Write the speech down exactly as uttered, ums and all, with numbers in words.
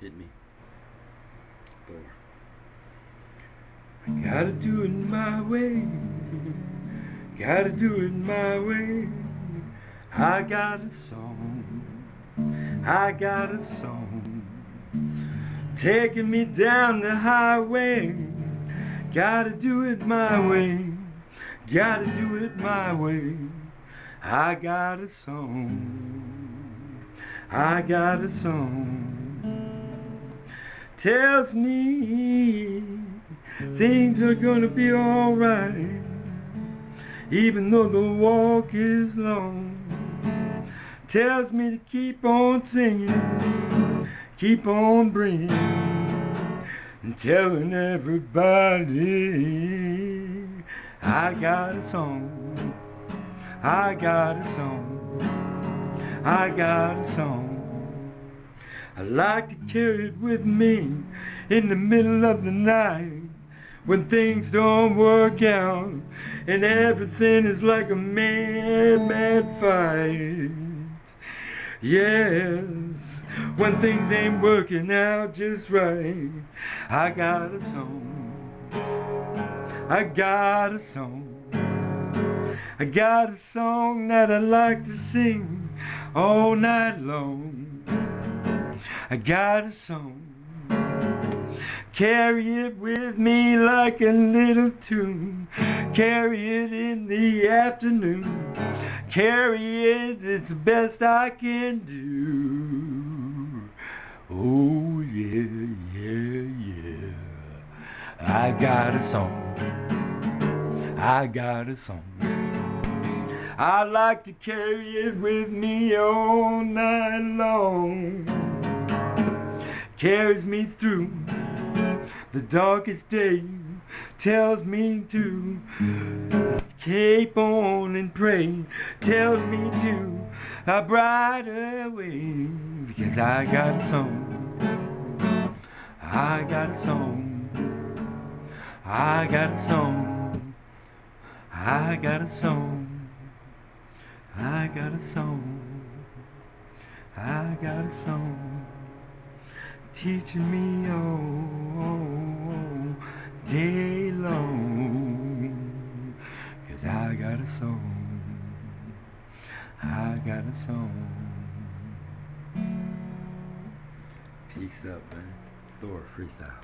Hit me. Thor. Gotta do it my way. Gotta do it my way. I got a song. I got a song. Taking me down the highway. Gotta do it my way. Gotta do it my way. I got a song. I got a song. Tells me things are gonna be alright, even though the walk is long. Tells me to keep on singing, keep on bringing, and telling everybody I got a song, I got a song, I got a song. I like to carry it with me in the middle of the night, when things don't work out and everything is like a mad, mad fight. Yes, when things ain't working out just right, I got a song, I got a song, I got a song that I like to sing all night long. I got a song, carry it with me like a little tune, carry it in the afternoon, carry it, it's the best I can do. Oh yeah, yeah, yeah, I got a song, I got a song, I like to carry it with me all night long. Carries me through the darkest day, tells me to keep on and pray, tells me to a brighter way, because I got a song, I got a song, I got a song, I got a song, I got a song, I got a song. Teaching me all day long, 'cause I got a song, I got a song. Peace up, man. Thor freestyle.